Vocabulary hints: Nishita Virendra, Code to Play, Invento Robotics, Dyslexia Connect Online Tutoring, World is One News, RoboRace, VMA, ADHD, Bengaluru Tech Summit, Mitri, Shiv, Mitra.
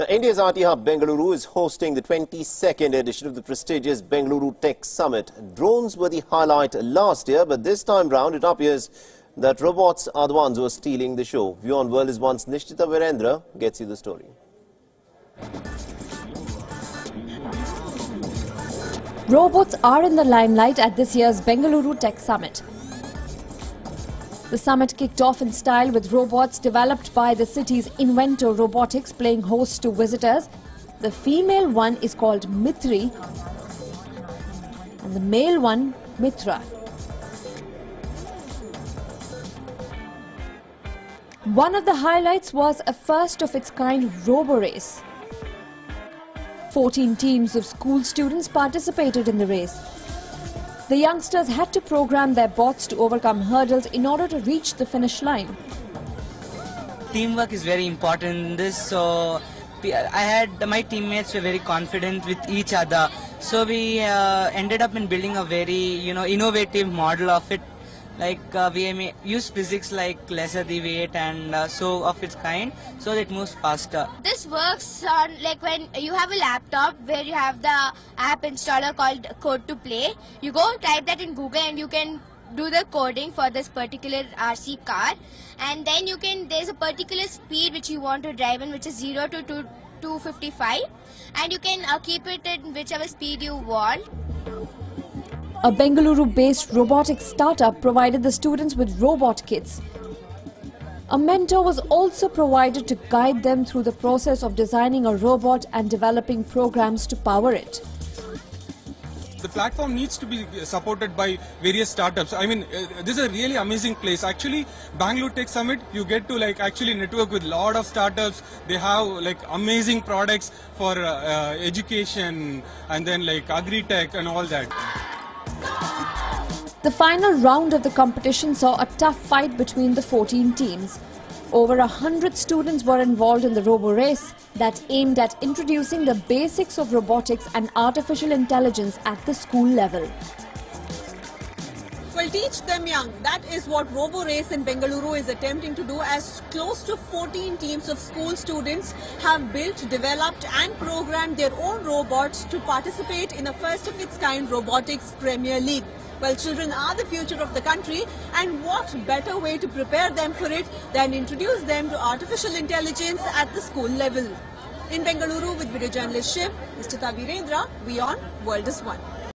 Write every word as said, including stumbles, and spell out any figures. Now, India's R T Hub Bengaluru is hosting the twenty-second edition of the prestigious Bengaluru Tech Summit. Drones were the highlight last year, but this time round it appears that robots are the ones who are stealing the show. View on World is One's Nishita Virendra gets you the story. Robots are in the limelight at this year's Bengaluru Tech Summit. The summit kicked off in style with robots developed by the city's Invento Robotics playing host to visitors. The female one is called Mitri and the male one Mitra. One of the highlights was a first-of-its-kind RoboRace. fourteen teams of school students participated in the race. The youngsters had to program their bots to overcome hurdles in order to reach the finish line. Teamwork is very important in this, so I had my teammates were very confident with each other. So we uh, ended up in building a very, you know, innovative model of it. Like uh, V M A used physics like lesser the weight and uh, so of its kind, so that it moves faster. This works on like when you have a laptop where you have the app installer called Code to Play. You go type that in Google and you can do the coding for this particular R C car, and then you can there's a particular speed which you want to drive in, which is zero to two fifty-five, and you can uh, keep it at whichever speed you want. A Bengaluru-based robotics startup provided the students with robot kits. A mentor was also provided to guide them through the process of designing a robot and developing programs to power it. The platform needs to be supported by various startups. I mean, this is a really amazing place. Actually, Bengaluru Tech Summit, you get to like actually network with a lot of startups. They have like amazing products for uh, education and then like agri-tech and all that. The final round of the competition saw a tough fight between the fourteen teams. Over a hundred students were involved in the RoboRace that aimed at introducing the basics of robotics and artificial intelligence at the school level. Well, teach them young. That is what RoboRace in Bengaluru is attempting to do, as close to fourteen teams of school students have built, developed and programmed their own robots to participate in a first-of-its-kind robotics Premier League. Well, children are the future of the country, and what better way to prepare them for it than introduce them to artificial intelligence at the school level. In Bengaluru with video journalist Shiv, Nishita Virendra, we on World is One.